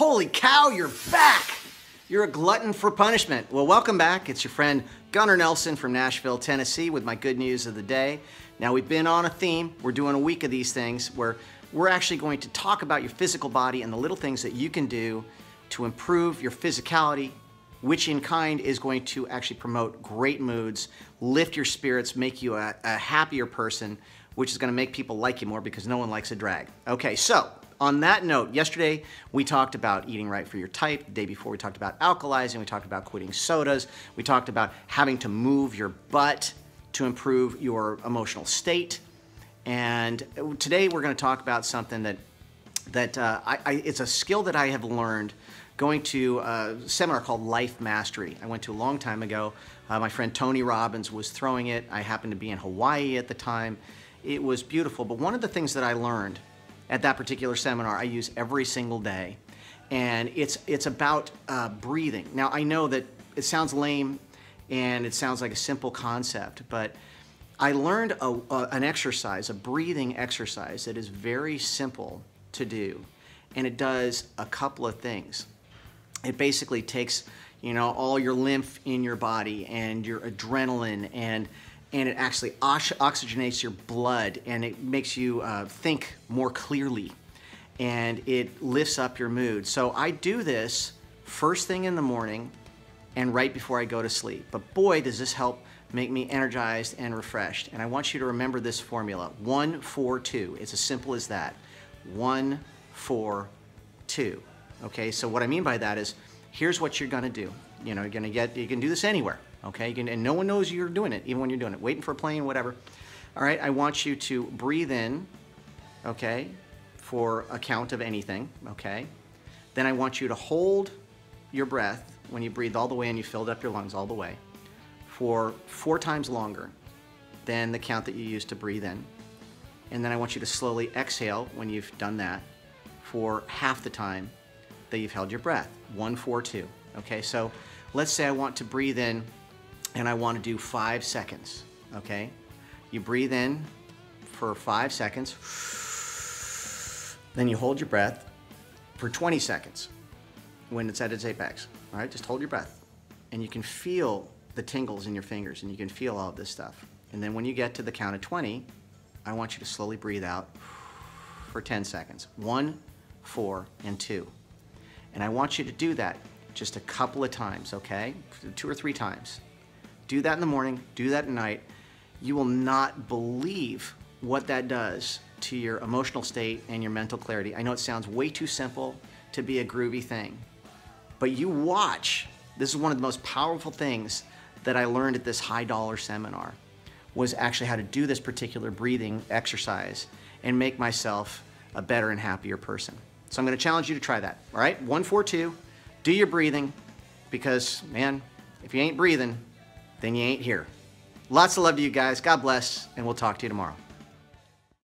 Holy cow, you're back! You're a glutton for punishment. Well, welcome back. It's your friend Gunnar Nelson from Nashville, Tennessee with my good news of the day. Now, we've been on a theme. We're doing a week of these things where we're actually going to talk about your physical body and the little things that you can do to improve your physicality, which in kind is going to actually promote great moods, lift your spirits, make you a happier person, which is going to make people like you more because no one likes a drag. Okay, so on that note, yesterday we talked about eating right for your type. The day before we talked about alkalizing, we talked about quitting sodas, we talked about having to move your butt to improve your emotional state. And today we're going to talk about something it's a skill that I have learned going to a seminar called Life Mastery. I went to a long time ago. My friend Tony Robbins was throwing it. I happened to be in Hawaii at the time. It was beautiful, but one of the things that I learned at that particular seminar, I use every single day, and it's about breathing. Now, I know that it sounds lame, and it sounds like a simple concept, but I learned an exercise, a breathing exercise that is very simple to do, and it does a couple of things. It basically takes, you know, all your lymph in your body and your adrenaline, and it actually oxygenates your blood, and it makes you think more clearly, and it lifts up your mood. So I do this first thing in the morning and right before I go to sleep. But boy, does this help make me energized and refreshed. And I want you to remember this formula, 1, 4, 2. It's as simple as that. 1, 4, 2. Okay, so what I mean by that is, here's what you're gonna do. You know, you can do this anywhere, okay? And no one knows you're doing it, even when you're doing it, waiting for a plane, whatever. All right, I want you to breathe in, okay, for a count of anything, okay? Then I want you to hold your breath when you breathe all the way and you filled up your lungs all the way for 4 times longer than the count that you used to breathe in. And then I want you to slowly exhale when you've done that for half the time that you've held your breath. 1, 4, 2. Okay, so let's say I want to breathe in and I want to do 5 seconds. Okay, you breathe in for 5 seconds, then you hold your breath for 20 seconds when it's at its apex. All right, just hold your breath, and you can feel the tingles in your fingers, and you can feel all of this stuff. And then when you get to the count of 20, I want you to slowly breathe out for 10 seconds. 1, 4, and 2. And I want you to do that just a couple of times, okay? 2 or 3 times. Do that in the morning, do that at night. You will not believe what that does to your emotional state and your mental clarity. I know it sounds way too simple to be a groovy thing, but you watch. This is one of the most powerful things that I learned at this high-dollar seminar, was actually how to do this particular breathing exercise and make myself a better and happier person. So I'm gonna challenge you to try that, all right? 1, 4, 2, do your breathing, because man, if you ain't breathing, then you ain't here. Lots of love to you guys, God bless, and we'll talk to you tomorrow.